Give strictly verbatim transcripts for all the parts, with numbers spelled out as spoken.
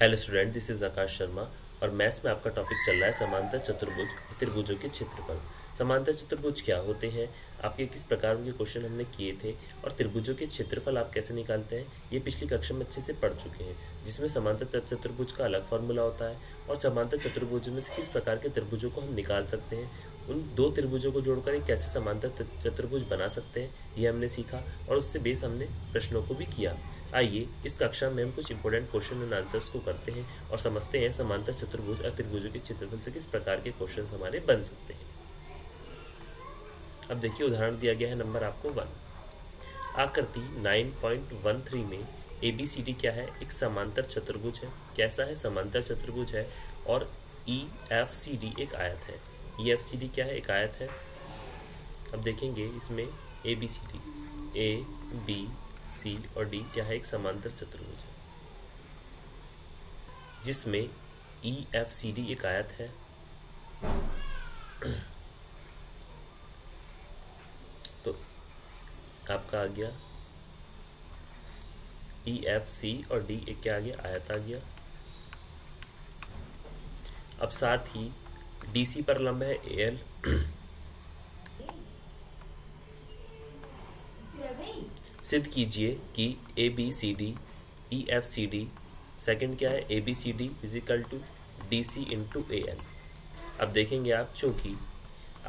Hello student, this is Akash Sharma और maths में आपका टॉपिक चल रहा है समांतर चतुर्भुज, त्रिभुजों के क्षेत्रफल। समांतर चतुर्भुज क्या होते हैं, आपके किस प्रकार के क्वेश्चन हमने किए थे और त्रिभुजों के क्षेत्रफल आप कैसे निकालते हैं, ये पिछली कक्षा में अच्छे से पढ़ चुके हैं, जिसमें समांतर चतुर्भुज का अलग फॉर्मूला होता है और समांतर चतुर्भुज में से किस प्रकार के त्रिभुजों को हम निकाल सकते हैं, उन दो त्रिभुजों को जोड़कर एक कैसे समांतर चतुर्भुज बना सकते हैं, ये हमने सीखा और उससे बेस हमने प्रश्नों को भी किया। आइए इस कक्षा में हम कुछ इंपॉर्टेंट क्वेश्चन एंड आंसर्स को करते हैं और समझते हैं समांतर चतुर्भुज और त्रिभुजों के क्षेत्रफल से किस प्रकार के क्वेश्चन हमारे बन सकते हैं। अब देखिए, उदाहरण दिया गया है नंबर आपको वन। आकृति नाइन पॉइंट वन थ्री में ए बी सी डी क्या है, एक समांतर चतुर्भुज है। कैसा है, समांतर चतुर्भुज है। और ई एफ सी डी एक आयत है। ई एफ सी डी क्या है, एक आयत है। अब देखेंगे इसमें A B C D, A B C और डी क्या है, एक समांतर चतुर्भुज है जिसमें ई एफ सी डी एक आयत है। तो आपका आ गया ई एफ सी और डी एक क्या आ गया, आयत आ गया। अब साथ ही डीसी पर लंब है एल। सिद्ध कीजिए कि A B C D, E F C D, second क्या है A B C D is equal to D C into A L. अब देखेंगे आप, चूंकि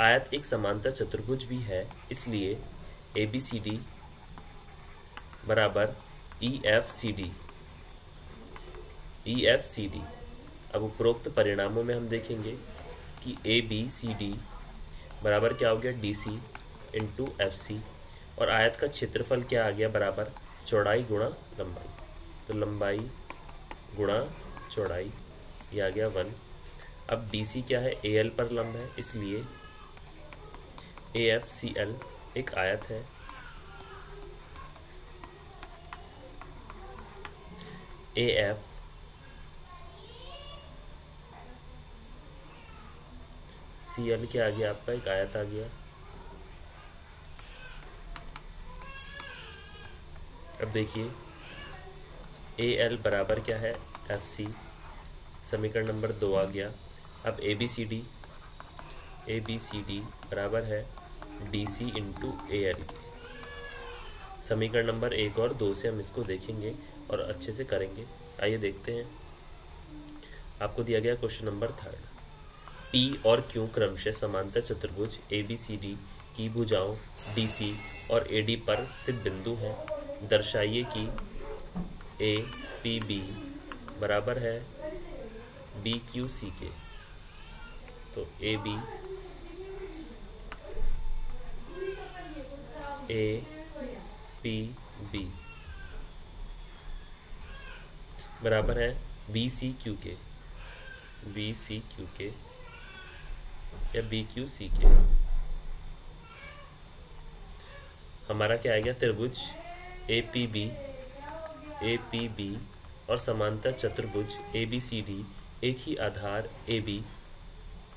आयत एक समांतर चतुर्भुज भी है इसलिए ए बी सी डी बराबर E F C D, E F C D. अब उपरोक्त परिणामों में हम देखेंगे कि ए बी सी डी बराबर क्या हो गया, D C into F C और आयत का क्षेत्रफल क्या आ गया, बराबर चौड़ाई गुणा लंबाई। तो लंबाई गुणा चौड़ाई ये आ गया वन। अब डी सी क्या है, ए एल पर लंब है इसलिए ए एफ सी एल एक आयत है। ए एफ सी एल क्या आ गया आपका, एक आयत आ गया। अब देखिए ए एल बराबर क्या है, एफ सी, समीकरण नंबर दो आ गया। अब A B C D, A B C D बराबर है D C into A L, समीकरण नंबर एक और दो से हम इसको देखेंगे और अच्छे से करेंगे। आइए देखते हैं, आपको दिया गया क्वेश्चन नंबर थर्ड। पी और क्यू क्रमशः समांतर चतुर्भुज ए बी सी डी की भुजाओं डी सी और ए डी पर स्थित बिंदु हैं। दर्शाइए कि ए पी बी बराबर है बी क्यू सी के। तो A B, A P B बराबर है बी सी क्यू के, बी सी क्यू के या बी क्यू सी के। हमारा क्या आएगा, त्रिभुज A P B, A P B और समांतर चतुर्भुज ए बी सी डी एक ही आधार ए बी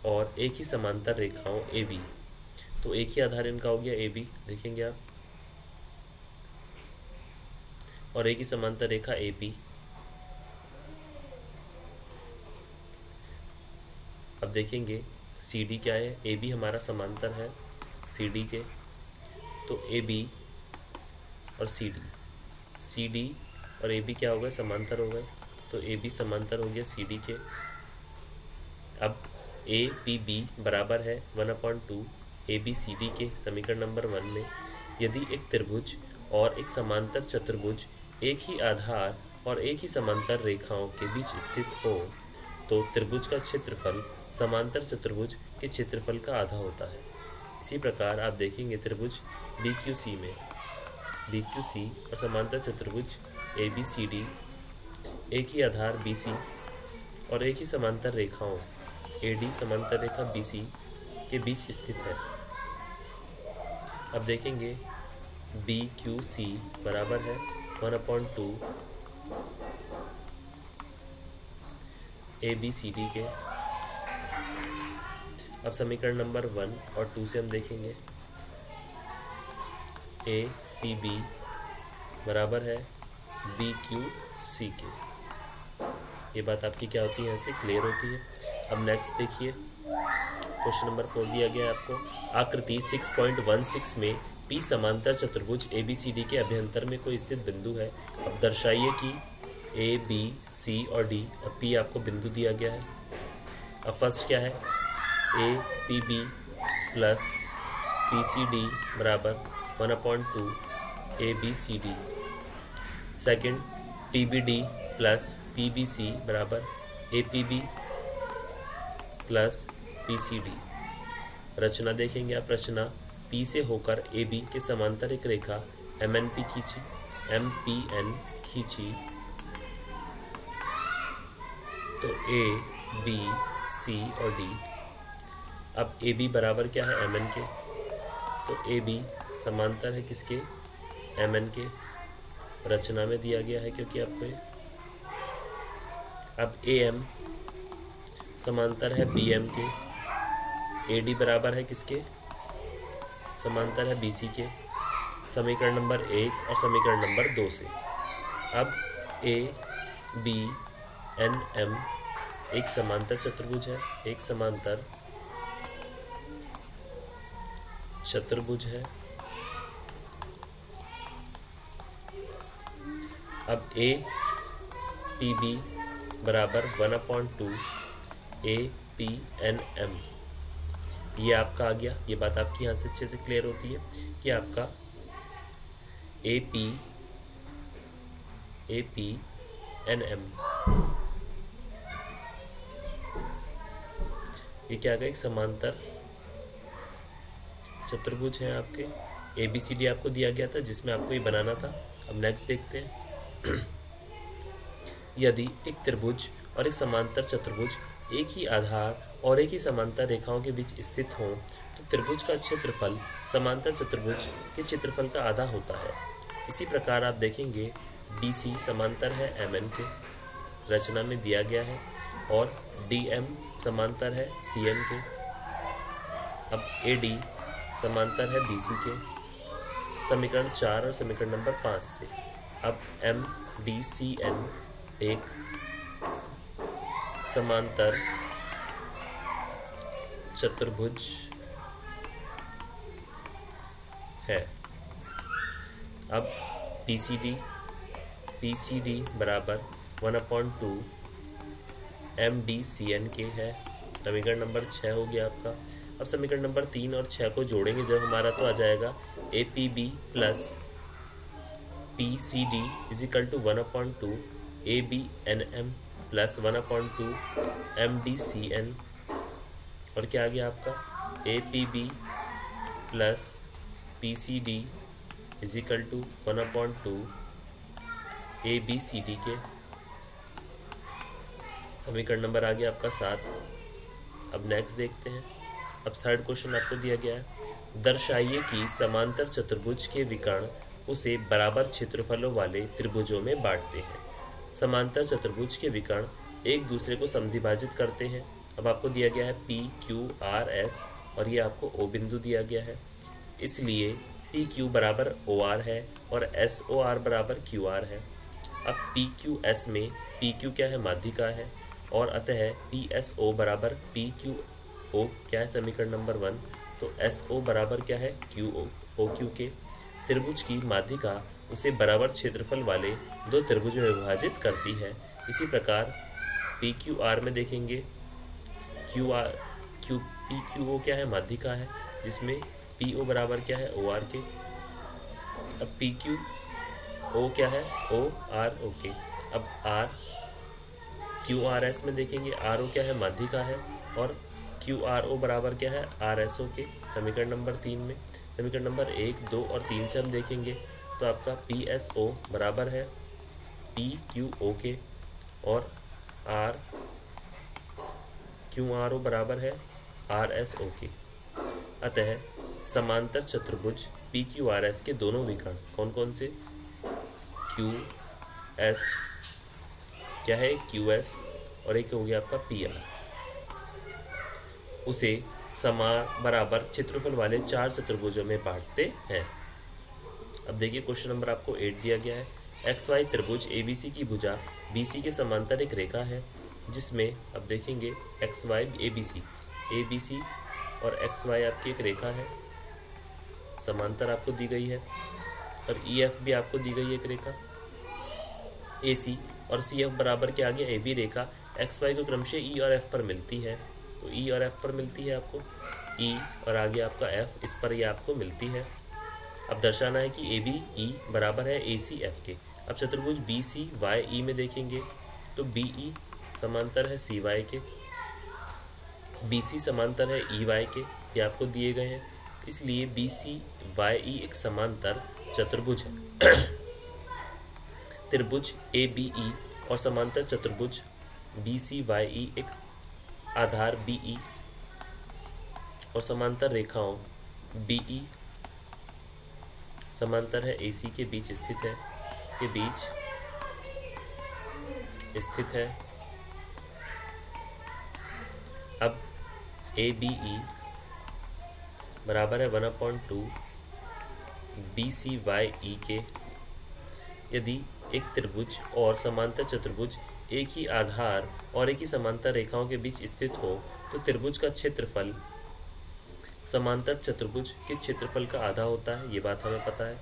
और एक ही समांतर रेखाओं ए बी। तो एक ही आधार इनका हो गया ए बी, देखेंगे आप, और एक ही समांतर रेखा ए पी। अब देखेंगे सी डी क्या है, ए बी हमारा समांतर है सी डी के। तो ए बी और सी डी, सी डी और ए बी क्या हो गए, समांतर हो गए। तो ए बी समांतर हो गया सी डी के। अब ए पी बी बराबर है one upon two A B C D के, समीकरण नंबर वन में। यदि एक त्रिभुज और एक समांतर चतुर्भुज एक ही आधार और एक ही समांतर रेखाओं के बीच स्थित हो तो त्रिभुज का क्षेत्रफल समांतर चतुर्भुज के क्षेत्रफल का आधा होता है। इसी प्रकार आप देखेंगे त्रिभुज बी क्यू सी में, बी क्यू सी और समांतर चतुर्भुज ए बी सी डी एक ही आधार बी सी और एक ही समांतर रेखाओं ए डी, समांतर रेखा बी सी के बीच स्थित है। अब देखेंगे बी क्यू सी बराबर है one upon two A B C D के। अब समीकरण नंबर वन और टू से हम देखेंगे ए पी बी बराबर है बी क्यू सी के। ये बात आपकी क्या होती है, यहाँ से क्लियर होती है। अब नेक्स्ट देखिए, क्वेश्चन नंबर फोर दिया गया है आपको, आकृति सिक्स पॉइंट वन सिक्स में पी समांतर चतुर्भुज ए बी सी डी के अभ्यंतर में कोई स्थित बिंदु है। अब दर्शाइए कि ए बी सी और डी, और पी आपको बिंदु दिया गया है। अब फर्स्ट क्या है, A P B plus P C D बराबर one upon two A B C D. Second P B D plus P B C बराबर A P B plus P C D. रचना देखेंगे आप, रचना पी से होकर A B के समांतर एक रेखा एम एन पी खींची, एम पी एन खींची, तो ए बी सी और डी। अब ए बी बराबर क्या है, एम एन के, तो ए बी समांतर है किसके, एम एन के। रचना में दिया गया है क्योंकि आपको, अब ए एम समांतर है बी एम के, एडी बराबर है किसके, समांतर है बीसी के, समीकरण नंबर एक और समीकरण नंबर दो से। अब ए बी एन एम एक समांतर चतुर्भुज है, एक समांतर चतुर्भुज है। अब ए पी बी बराबर one upon two A P N M, ये आपका आ गया। ये बात आपकी यहाँ से अच्छे से क्लियर होती है कि आपका A P A P N M ये क्या आ गया, एक समांतर चतुर्भुज हैं आपके। ए बी सी डी आपको दिया गया था जिसमें आपको ये बनाना था। अब नेक्स्ट देखते हैं, यदि एक त्रिभुज और एक समांतर चतुर्भुज एक ही आधार और एक ही समांतर रेखाओं के बीच स्थित हों तो त्रिभुज का क्षेत्रफल समांतर चतुर्भुज के क्षेत्रफल का आधा होता है। इसी प्रकार आप देखेंगे डी सी समांतर है एम एन के, रचना में दिया गया है, और डी एम समांतर है सी एम के। अब ए डी समांतर है बी सी के, समीकरण चार और समीकरण नंबर पाँच से। अब एम डी सी एन एक समांतर चतुर्भुज है। अब P C D P C D बराबर one upon two M D C N के है, समीकरण नंबर छः हो गया आपका। अब समीकरण नंबर तीन और छः को जोड़ेंगे जब हमारा, तो आ जाएगा A P B plus P C D is equal to one upon two A B N M plus one upon two M D C N, और क्या आ गया आपका, A P B plus P C D is equal to one upon two A B C D के, समीकरण number आ गया आपका सात। अब नेक्स्ट देखते हैं, अब थर्ड क्वेश्चन आपको दिया गया है, दर्शाइए कि समांतर चतुर्भुज के विकर्ण उसे बराबर क्षेत्रफलों वाले त्रिभुजों में बांटते हैं। समांतर चतुर्भुज के विकर्ण एक दूसरे को समद्विभाजित करते हैं। अब आपको दिया गया है पी क्यू आर एस, और ये आपको ओ बिंदु दिया गया है, इसलिए पी क्यू बराबर ओ आर है और एस ओ आर बराबर क्यू आर है। अब पी क्यू एस में पी क्यू क्या है, माध्यिका है, और अतः पी एस ओ बराबर पी क्यू ओ क्या है, समीकरण नंबर वन, तो एस ओ बराबर क्या है, क्यू ओ। ओ क्यू के त्रिभुज की माध्यिका उसे बराबर क्षेत्रफल वाले दो त्रिभुज में विभाजित करती है। इसी प्रकार पी क्यू आर में देखेंगे Q R Q P Q O क्या है, माध्यिका है, जिसमें पी ओ बराबर क्या है, ओ आर के। अब पी क्यू ओ क्या है, ओ आर ओ के। अब आर क्यू आर एस में देखेंगे, आर ओ क्या है, माध्यिका है, और क्यू आर ओ बराबर क्या है, आर एस ओ के, समीकरण नंबर तीन में। समीकरण नंबर एक, दो और तीन से हम देखेंगे तो आपका पी एस ओ बराबर है पी क्यू ओ के, और आर क्यू आर ओ बराबर है आर एस ओ के। अतः समांतर चतुर्भुज पी क्यू आर एस के दोनों विकर्ण कौन कौन से, क्यू एस क्या है, क्यू एस, और एक हो गया आपका पी आर, उसे समा बराबर क्षेत्रफल वाले चार चतुर्भुजों में बांटते हैं। अब देखिए क्वेश्चन नंबर आपको एट दिया गया है, एक्स वाई त्रिभुज एबीसी की भुजा बीसी के समांतर एक रेखा है जिसमें अब देखेंगे एक्स वाई एबीसी एबीसी और एक्स वाई आपकी एक रेखा है समांतर आपको दी गई है और ई एफ भी आपको दी गई है एक रेखा। ए सी और सी एफ बराबर के आगे ए बी रेखा एक्स वाई को क्रमशः ई और एफ पर मिलती है, तो ई और एफ पर मिलती है आपको ई और आगे आपका एफ, इस पर ये आपको मिलती है। अब दर्शाना है कि ए बी ई बराबर है ए सी एफ के। अब चतुर्भुज बी सी वाई ई में देखेंगे तो बी ई समांतर है सी वाई के, बी सी समांतर है ई वाई के, ये आपको दिए गए हैं, इसलिए बी सी वाई ई एक समांतर चतुर्भुज है। त्रिभुज ए बी ई और समांतर चतुर्भुज बी सी वाई ई एक आधार बी ई और समांतर रेखाओं बी ई समांतर है ए सी के बीच स्थित है के बीच स्थित है। अब ए बी ई बराबर है one upon two B C Y E के। यदि एक त्रिभुज और समांतर चतुर्भुज एक ही आधार और एक ही समांतर रेखाओं के बीच स्थित हो तो त्रिभुज का क्षेत्रफल समांतर चतुर्भुज के क्षेत्रफल का आधा होता है, ये बात हमें पता है।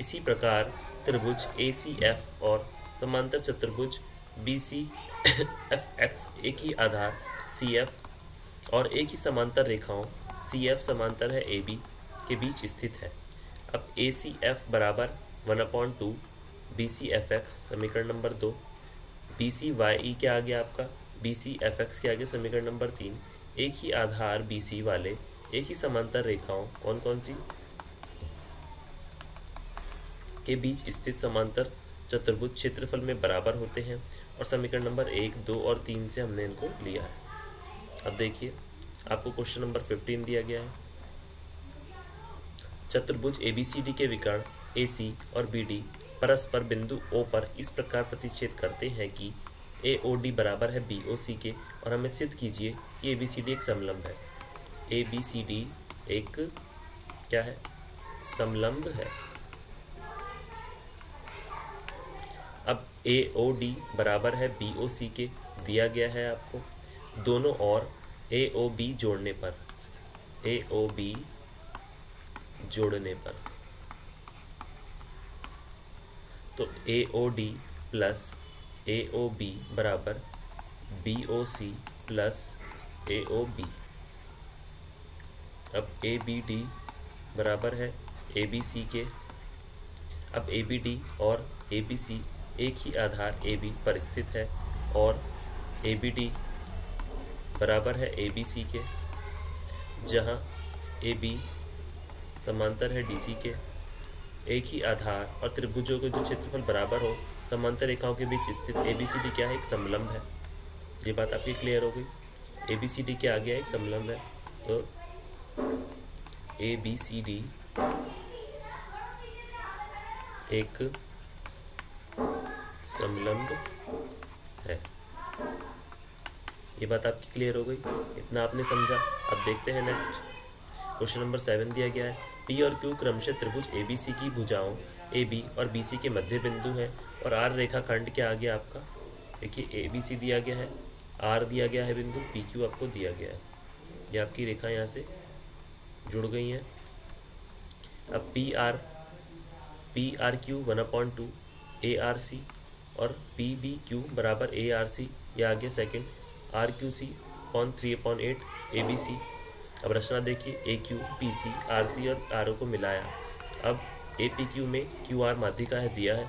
इसी प्रकार त्रिभुज ए सी एफ और समांतर चतुर्भुज बी सी एफ एक्स एक ही आधार सी एफ और एक ही समांतर रेखाओं सी एफ समांतर है ए बी के बीच स्थित है। अब ए सी एफ बराबर one upon two B C F X समीकरण नंबर दो, बी सी वाई ई के आगे आपका बी सी एफ एक्स के आगे समीकरण नंबर तीन, एक ही आधार बी सी वाले एक ही समांतर रेखाओं कौन कौन सी के बीच स्थित समांतर चतुर्भुज क्षेत्रफल में बराबर होते हैं और समीकरण नंबर एक दो और तीन से हमने इनको लिया है। अब देखिए आपको क्वेश्चन नंबर फिफ्टीन दिया गया है, चतुर्भुज ए बी सी डी के विकर्ण ए सी और बी डी परस्पर बिंदु ओ पर इस प्रकार प्रतिच्छेद करते हैं कि ए ओ डी बराबर है बी ओ सी के और हमें सिद्ध कीजिए कि ए बी सी डी एक समलंब है। ए बी सी डी एक क्या है? समलंब है। अब ए ओ डी बराबर है बी ओ सी के दिया गया है आपको, दोनों और ए ओ बी जोड़ने पर ए ओ बी जोड़ने पर तो A O D plus A O B बराबर B O C plus A O B. अब ए बी डी बराबर है ए बी सी के। अब ए बी डी और ए बी सी एक ही आधार ए बी पर स्थित है और ए बी डी बराबर है ए बी सी के, जहाँ ए बी समांतर है डी सी के, एक ही आधार और त्रिभुजों के जो क्षेत्रफल बराबर हो समांतर रेखाओं के बीच स्थित ए बी सी डी क्या है? एक समलंब है। ये बात आपकी क्लियर हो गई, ए बी सी डी क्या आ गया? एक समलंब है। तो ए बी सी डी एक समलंब है, ये बात आपकी क्लियर हो गई, इतना आपने समझा। अब देखते हैं नेक्स्ट क्वेश्चन नंबर सेवन दिया गया है, पी और क्यू क्रमशः त्रिभुज ए बी सी की भुजाओं ए बी और बी सी के मध्य बिंदु है और आर रेखाखंड के आगे आपका देखिए ए बी सी दिया गया है, आर दिया गया है बिंदु, पी क्यू आपको दिया गया है, ये आपकी रेखा यहाँ से जुड़ गई हैं। अब P R P R Q one upon two A R C और पी बी क्यू बराबर ए आर सी, यह आ गया second, R Q C upon three upon eight A B C. अब रचना देखिए, A Q P C R C और R O को मिलाया। अब ए पी क्यू में क्यू आर माध्यिका है दिया है,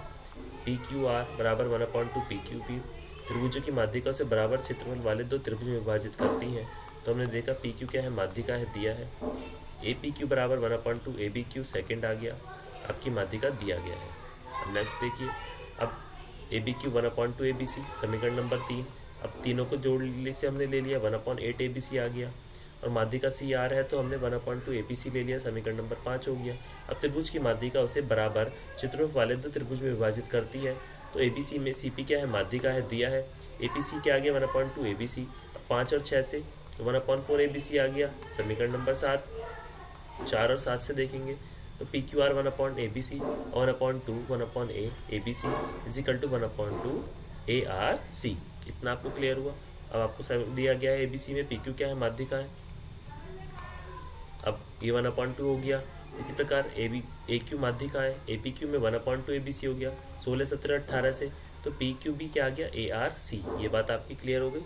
पी क्यू आर बराबर one upon two P Q P, त्रिभुजों की माध्यिका से बराबर क्षेत्रफल वाले दो त्रिभुज में विभाजित करती हैं, तो हमने देखा पी क्यू क्या है? माध्यिका है दिया है। ए पी क्यू बराबर one upon two A B Q second आ गया, आपकी माध्यिका दिया गया है। अब नेक्स्ट देखिए, अब A B Q one upon two A B C समीकरण नंबर तीन, अब तीनों को जोड़ने से हमने ले लिया one upon eight A B C आ गया और माध्यिका सी आर है तो हमने one upon two A P C ले लिया, समीकरण नंबर पाँच हो गया। अब त्रिभुज की माध्यिका उसे बराबर क्षेत्रफल वाले दो त्रिभुज में विभाजित करती है, तो ए बी सी में सी पी क्या है? माध्यिका है दिया है, ए पी सी के आगे one upon two A B C, पाँच और छः से तो one upon four A B C आ गया, समीकरण नंबर सात, चार और सात से देखेंगे तो P Q R one upon A B C, one upon two one upon A A B C is equal to one upon two A R C. इतना आपको क्लियर हुआ। अब आपको सब दिया गया है ए बी सी में, पी क्यू क्या है, माध्यिका है। अब ये वन अपॉन टू हो गया, इसी प्रकार ए बी ए क्यू माध्यिका है, ए पी क्यू में one upon two A B C हो गया, सोलह सत्रह अट्ठारह से, तो पी क्यू भी क्या आ गया, ए आर सी। ये बात आपकी क्लियर हो गई।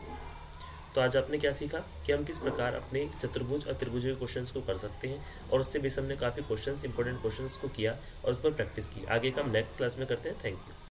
तो आज आपने क्या सीखा कि हम किस प्रकार अपने चतुर्भुज और त्रिभुजों के क्वेश्चंस को कर सकते हैं, और उससे भी हमने काफ़ी क्वेश्चंस, इंपॉर्टेंट क्वेश्चंस को किया और उस पर प्रैक्टिस की। आगे का हम नेक्स्ट क्लास में करते हैं। Thank you.